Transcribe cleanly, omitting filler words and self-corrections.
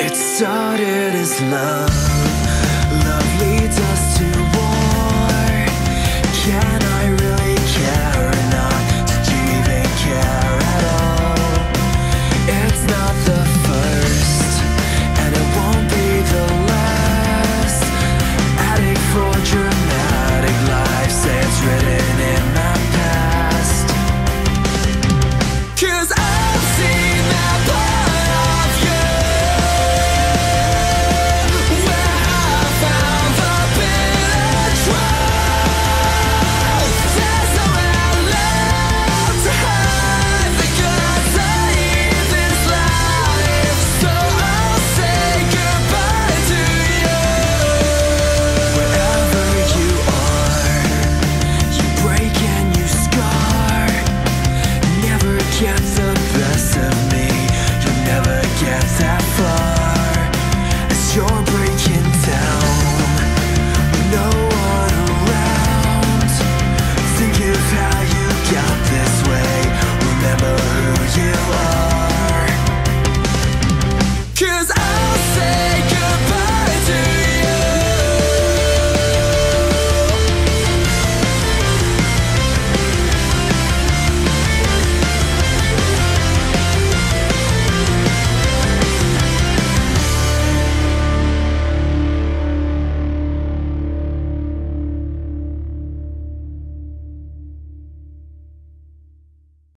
It started as love. Love leads us to war. Can